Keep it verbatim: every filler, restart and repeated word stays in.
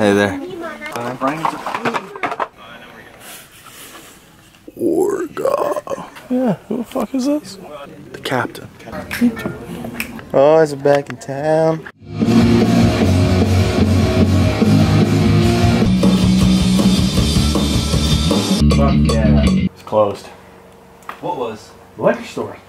Hey there. Uh, Orga. Yeah, who the fuck is this? The captain. Oh, guys are back in town. Fuck yeah. It's closed. What was? The liquor store.